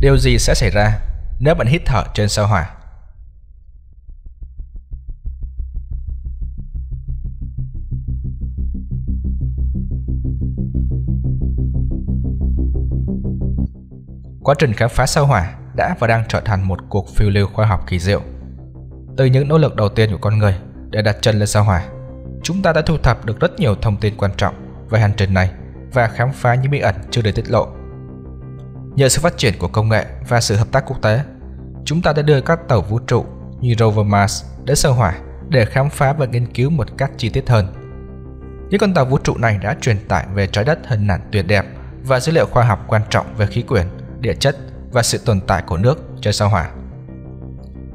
Điều gì sẽ xảy ra nếu bạn hít thở trên sao hỏa? Quá trình khám phá sao hỏa đã và đang trở thành một cuộc phiêu lưu khoa học kỳ diệu. Từ những nỗ lực đầu tiên của con người để đặt chân lên sao hỏa, chúng ta đã thu thập được rất nhiều thông tin quan trọng về hành trình này và khám phá những bí ẩn chưa được tiết lộ. Nhờ sự phát triển của công nghệ và sự hợp tác quốc tế, chúng ta đã đưa các tàu vũ trụ như rover Mars đến sao hỏa để khám phá và nghiên cứu một cách chi tiết hơn. Những con tàu vũ trụ này đã truyền tải về trái đất hình ảnh tuyệt đẹp và dữ liệu khoa học quan trọng về khí quyển, địa chất và sự tồn tại của nước trên sao hỏa.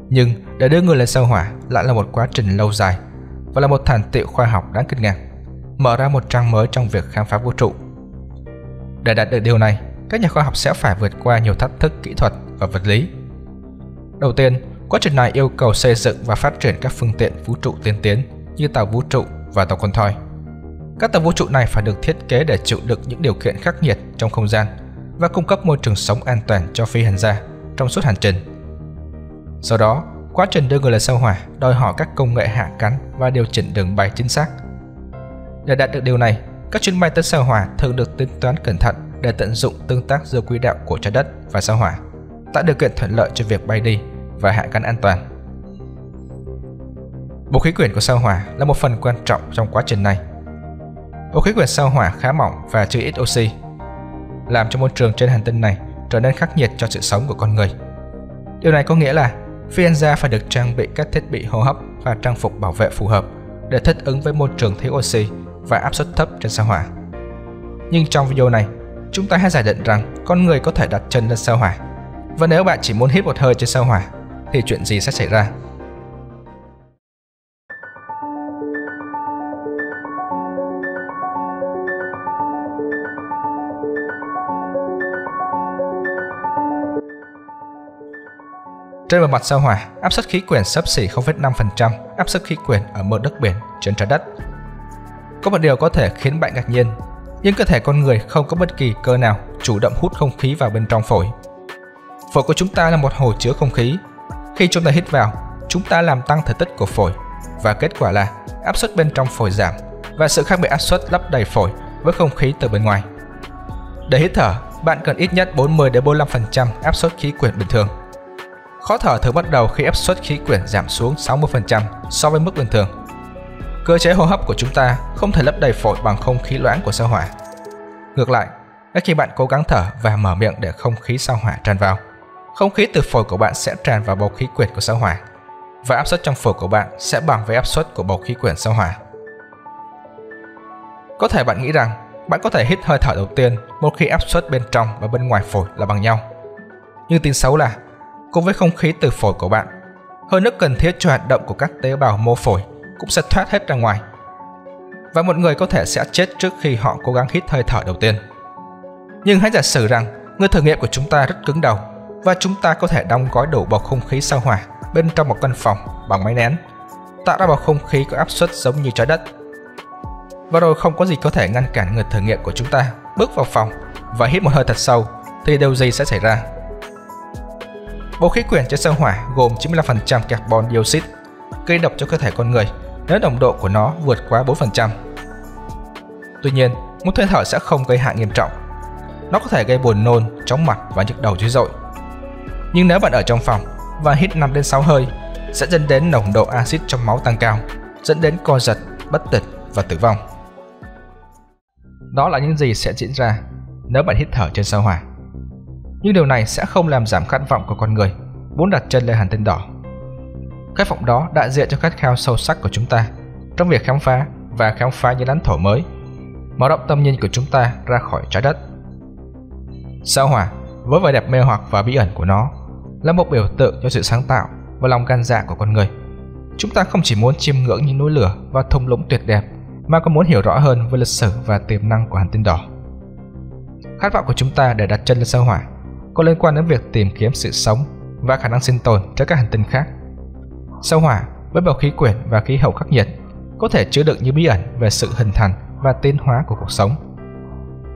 Nhưng để đưa người lên sao hỏa lại là một quá trình lâu dài và là một thành tựu khoa học đáng kinh ngạc, mở ra một trang mới trong việc khám phá vũ trụ. Để đạt được điều này, các nhà khoa học sẽ phải vượt qua nhiều thách thức kỹ thuật và vật lý. Đầu tiên, quá trình này yêu cầu xây dựng và phát triển các phương tiện vũ trụ tiên tiến như tàu vũ trụ và tàu con thoi. Các tàu vũ trụ này phải được thiết kế để chịu đựng những điều kiện khắc nghiệt trong không gian và cung cấp môi trường sống an toàn cho phi hành gia trong suốt hành trình. Sau đó, quá trình đưa người lên sao hỏa đòi hỏi các công nghệ hạ cánh và điều chỉnh đường bay chính xác. Để đạt được điều này, các chuyến bay tới sao hỏa thường được tính toán cẩn thận để tận dụng tương tác giữa quỹ đạo của trái đất và sao hỏa, tạo điều kiện thuận lợi cho việc bay đi và hạ cánh an toàn. Bộ khí quyển của sao hỏa là một phần quan trọng trong quá trình này. Bộ khí quyển sao hỏa khá mỏng và chứa ít oxy, làm cho môi trường trên hành tinh này trở nên khắc nghiệt cho sự sống của con người. Điều này có nghĩa là phi hành gia phải được trang bị các thiết bị hô hấp và trang phục bảo vệ phù hợp để thích ứng với môi trường thiếu oxy và áp suất thấp trên sao hỏa. Nhưng trong video này, chúng ta hãy giả định rằng con người có thể đặt chân lên sao hỏa. Và nếu bạn chỉ muốn hít một hơi trên sao hỏa, thì chuyện gì sẽ xảy ra? Trên bề mặt sao hỏa, áp suất khí quyển xấp xỉ 0,5% áp suất khí quyển ở mực nước biển trên trái đất. Có một điều có thể khiến bạn ngạc nhiên, nhưng cơ thể con người không có bất kỳ cơ nào chủ động hút không khí vào bên trong phổi. Phổi của chúng ta là một hồ chứa không khí. Khi chúng ta hít vào, chúng ta làm tăng thể tích của phổi và kết quả là áp suất bên trong phổi giảm và sự khác biệt áp suất lấp đầy phổi với không khí từ bên ngoài. Để hít thở, bạn cần ít nhất 40-45% áp suất khí quyển bình thường. Khó thở thường bắt đầu khi áp suất khí quyển giảm xuống 60% so với mức bình thường. Cơ chế hô hấp của chúng ta không thể lấp đầy phổi bằng không khí loãng của sao hỏa. Ngược lại, khi bạn cố gắng thở và mở miệng để không khí sao hỏa tràn vào, không khí từ phổi của bạn sẽ tràn vào bầu khí quyển của sao hỏa và áp suất trong phổi của bạn sẽ bằng với áp suất của bầu khí quyển sao hỏa. Có thể bạn nghĩ rằng bạn có thể hít hơi thở đầu tiên một khi áp suất bên trong và bên ngoài phổi là bằng nhau. Nhưng tin xấu là cùng với không khí từ phổi của bạn, hơi nước cần thiết cho hoạt động của các tế bào mô phổi cũng sẽ thoát hết ra ngoài. Và một người có thể sẽ chết trước khi họ cố gắng hít hơi thở đầu tiên. Nhưng hãy giả sử rằng người thử nghiệm của chúng ta rất cứng đầu và chúng ta có thể đóng gói đủ bầu không khí sao hỏa bên trong một căn phòng bằng máy nén, tạo ra bầu không khí có áp suất giống như trái đất. Và rồi không có gì có thể ngăn cản người thử nghiệm của chúng ta bước vào phòng và hít một hơi thật sâu, thì điều gì sẽ xảy ra? Bộ khí quyển trên sao hỏa gồm 95% carbon dioxide, gây độc cho cơ thể con người nếu nồng độ của nó vượt quá 4%. Tuy nhiên, một hơi thở sẽ không gây hại nghiêm trọng. Nó có thể gây buồn nôn, chóng mặt và nhức đầu dữ dội. Nhưng nếu bạn ở trong phòng và hít 5-6 hơi, sẽ dẫn đến nồng độ axit trong máu tăng cao, dẫn đến co giật, bất tỉnh và tử vong. Đó là những gì sẽ diễn ra nếu bạn hít thở trên sao hỏa. Nhưng điều này sẽ không làm giảm khát vọng của con người muốn đặt chân lên hành tinh đỏ. Khát vọng đó đại diện cho khát khao sâu sắc của chúng ta trong việc khám phá và khám phá những lãnh thổ mới, mở rộng tầm nhìn của chúng ta ra khỏi trái đất. Sao hỏa với vẻ đẹp mê hoặc và bí ẩn của nó là một biểu tượng cho sự sáng tạo và lòng gan dạ của con người. Chúng ta không chỉ muốn chiêm ngưỡng những núi lửa và thung lũng tuyệt đẹp mà còn muốn hiểu rõ hơn về lịch sử và tiềm năng của hành tinh đỏ. Khát vọng của chúng ta để đặt chân lên sao hỏa có liên quan đến việc tìm kiếm sự sống và khả năng sinh tồn trên các hành tinh khác. Sao hỏa với bầu khí quyển và khí hậu khắc nghiệt có thể chứa đựng những bí ẩn về sự hình thành và tiến hóa của cuộc sống.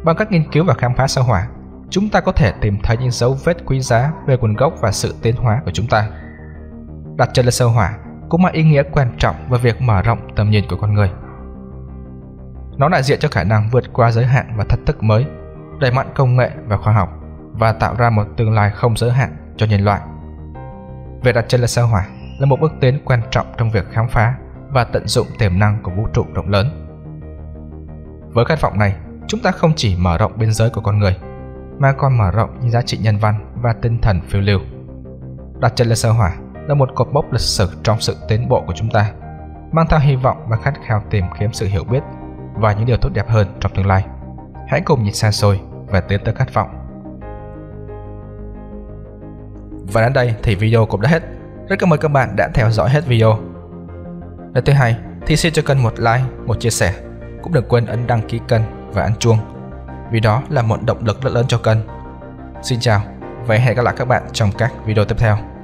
Bằng các nghiên cứu và khám phá sao hỏa, chúng ta có thể tìm thấy những dấu vết quý giá về nguồn gốc và sự tiến hóa của chúng ta. Đặt chân lên sao Hỏa cũng mang ý nghĩa quan trọng về việc mở rộng tầm nhìn của con người. Nó đại diện cho khả năng vượt qua giới hạn và thách thức mới, đẩy mạnh công nghệ và khoa học và tạo ra một tương lai không giới hạn cho nhân loại. Việc đặt chân lên sao Hỏa là một bước tiến quan trọng trong việc khám phá và tận dụng tiềm năng của vũ trụ rộng lớn. Với khát vọng này, chúng ta không chỉ mở rộng biên giới của con người, mà còn mở rộng những giá trị nhân văn và tinh thần phiêu lưu. Đặt chân lên sao Hỏa là một cột mốc lịch sử trong sự tiến bộ của chúng ta, mang theo hy vọng và khát khao tìm kiếm sự hiểu biết và những điều tốt đẹp hơn trong tương lai. Hãy cùng nhìn xa xôi và tiến tới khát vọng. Và đến đây thì video cũng đã hết. Rất cảm ơn các bạn đã theo dõi hết video. Nếu thấy hay thì xin cho kênh một like, một chia sẻ. Cũng đừng quên ấn đăng ký kênh và ấn chuông, vì đó là một động lực rất lớn cho kênh. Xin chào và hẹn gặp lại các bạn trong các video tiếp theo.